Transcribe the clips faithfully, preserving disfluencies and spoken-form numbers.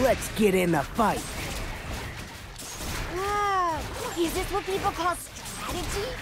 Let's get in the fight. Wow. Is this what people call strategy?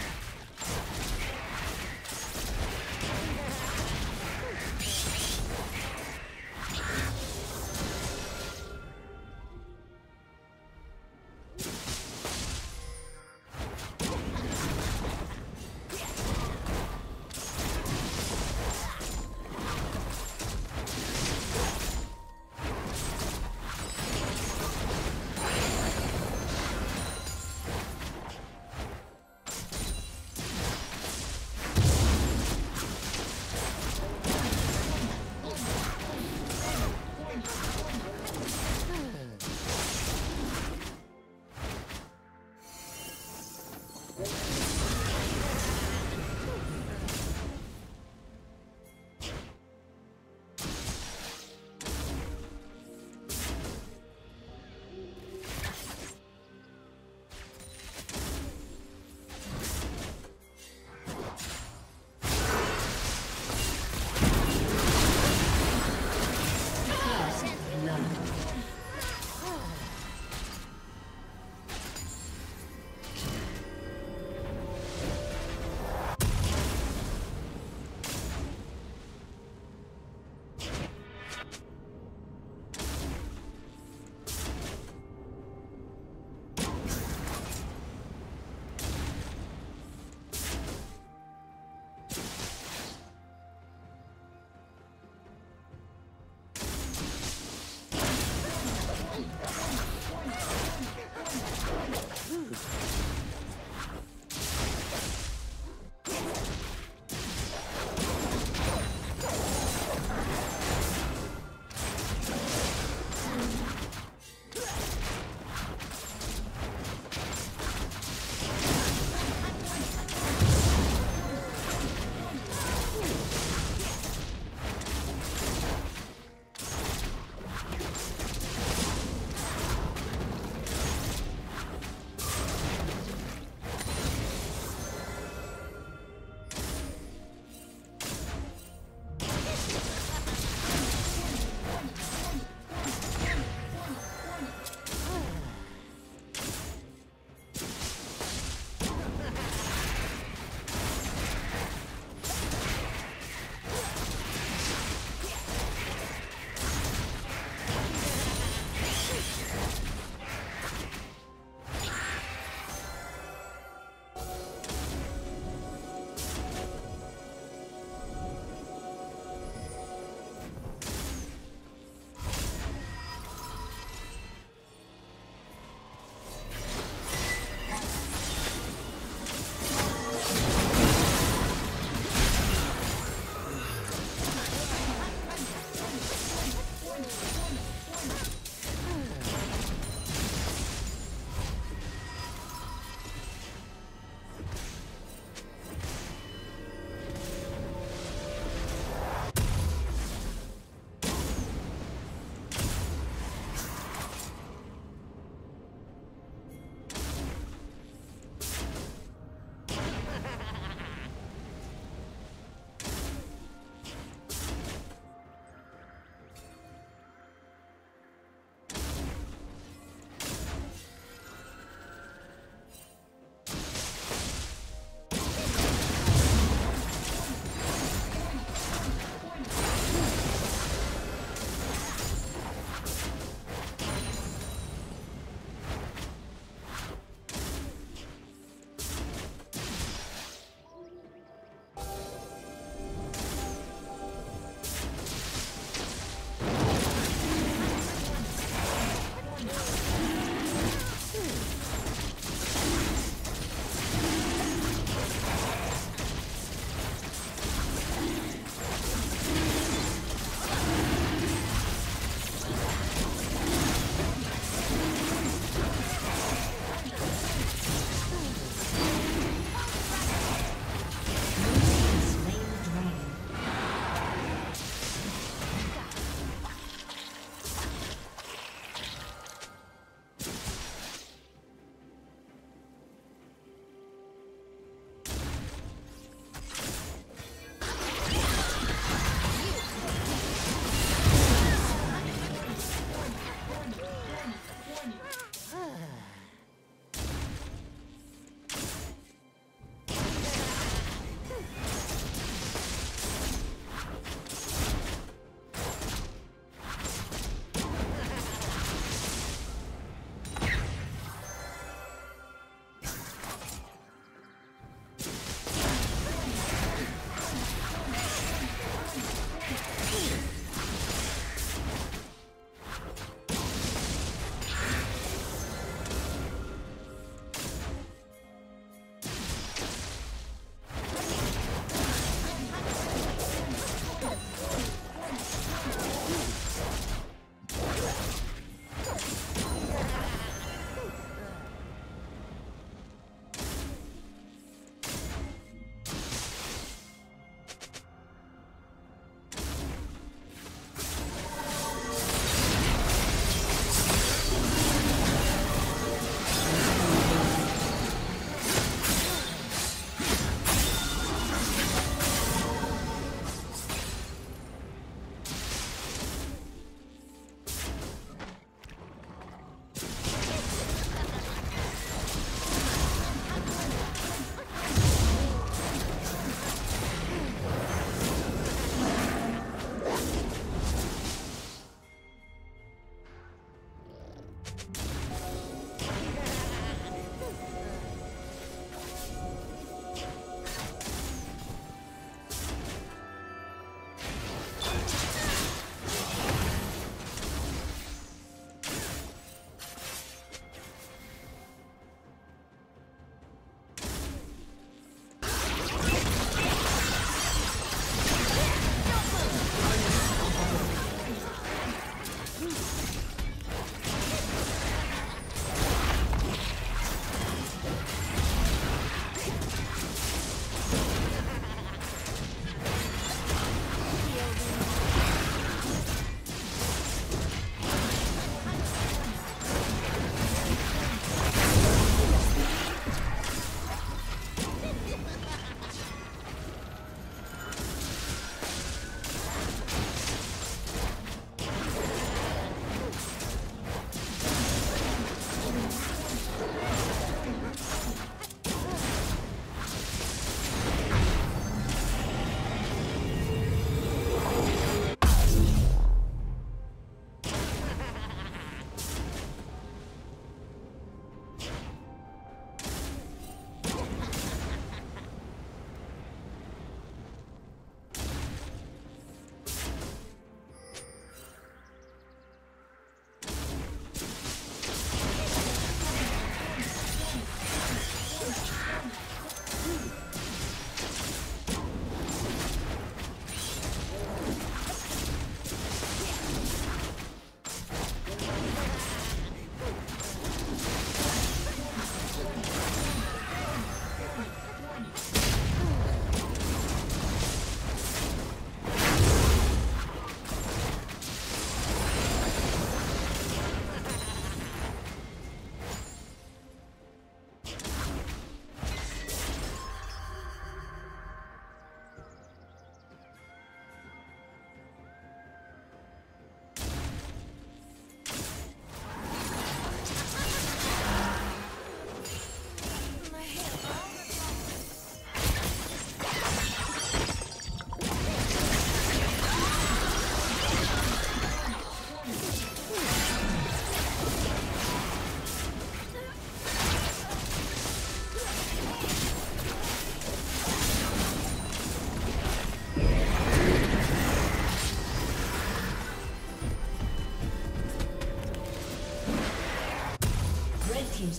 team's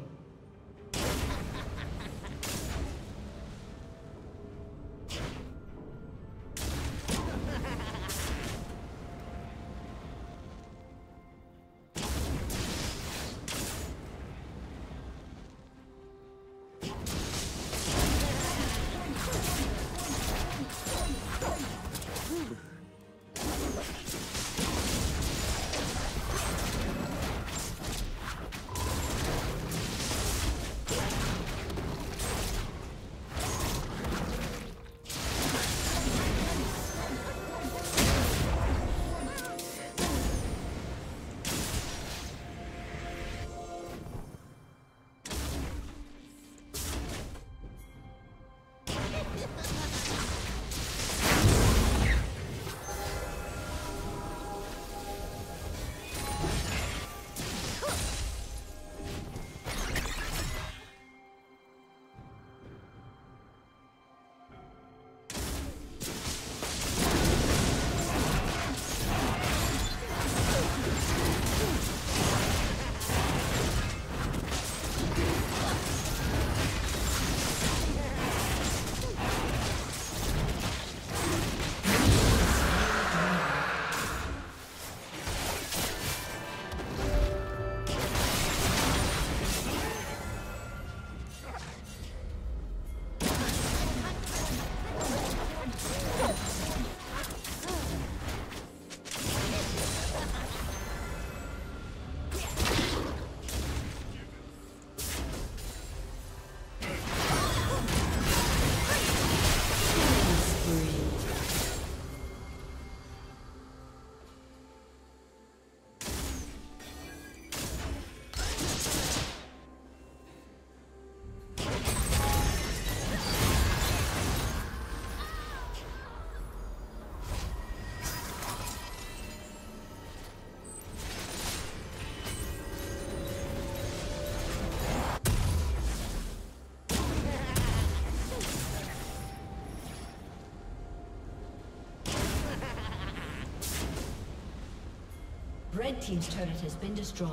Red team's turret has been destroyed.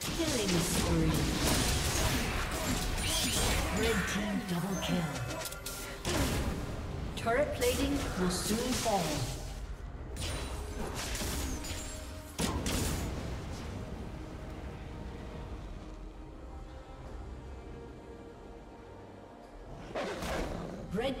Killing spree. Red team double kill. Turret plating will soon fall. Red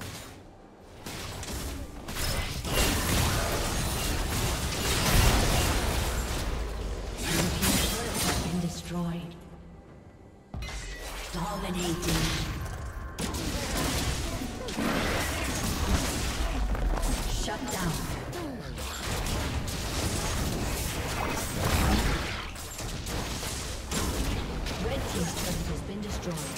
Destroyed. Dominating. Red team's turret has been destroyed.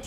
Red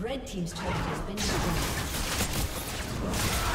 Red team's turret has been destroyed.